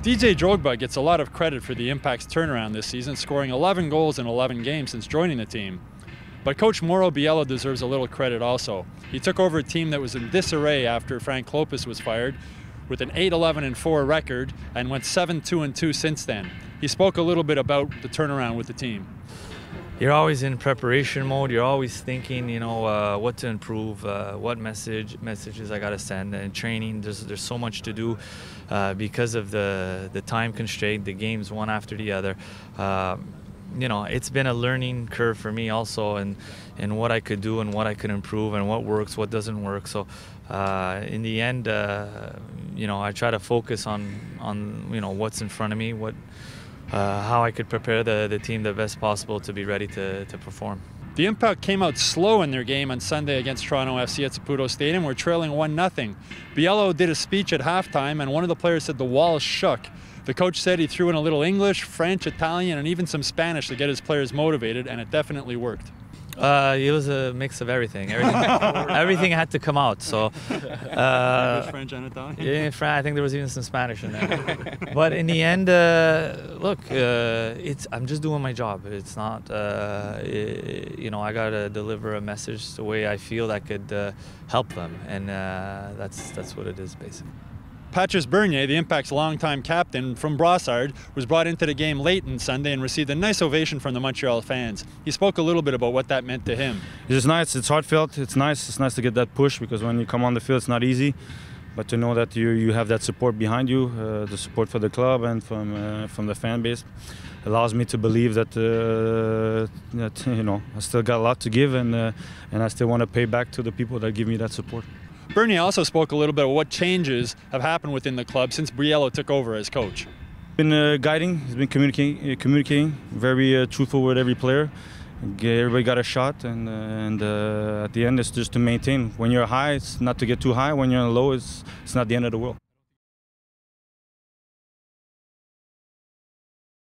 DJ Drogba gets a lot of credit for the Impact's turnaround this season, scoring 11 goals in 11 games since joining the team. But coach Mauro Biello deserves a little credit also. He took over a team that was in disarray after Frank Klopas was fired, with an 8-11-4 record, and went 7-2-2 since then. He spoke a little bit about the turnaround with the team. You're always in preparation mode. You're always thinking, you know, what to improve, what messages I gotta send. And training, there's so much to do because of the time constraint, the games one after the other. You know, it's been a learning curve for me also, and what I could do and what I could improve and what works, what doesn't work. So in the end, you know, I try to focus on you know what's in front of me, how I could prepare the team the best possible to be ready to perform. The Impact came out slow in their game on Sunday against Toronto FC at Saputo Stadium. We're trailing 1-0. Biello did a speech at halftime, and one of the players said the walls shook. The coach said he threw in a little English, French, Italian, and even some Spanish to get his players motivated, and it definitely worked. It was a mix of everything. Everything had to come out. So, English, French, and Italian. Yeah, I think there was even some Spanish in there. But in the end, look, I'm just doing my job. It's not, you know, I gotta deliver a message the way I feel that could help them, and that's what it is basically. Patrice Bernier, the Impact's longtime captain from Brossard, was brought into the game late on Sunday and received a nice ovation from the Montreal fans. He spoke a little bit about what that meant to him. It's just nice. It's heartfelt. It's nice. It's nice to get that push, because when you come on the field, it's not easy. But to know that you have that support behind you, the support for the club and from the fan base, allows me to believe that you know, I still got a lot to give, and I still want to pay back to the people that give me that support. Bernier also spoke a little bit of what changes have happened within the club since Biello took over as coach. He's been guiding, he's been communicating, very truthful with every player. Everybody got a shot, and at the end it's just to maintain. When you're high, it's not to get too high. When you're low, it's not the end of the world.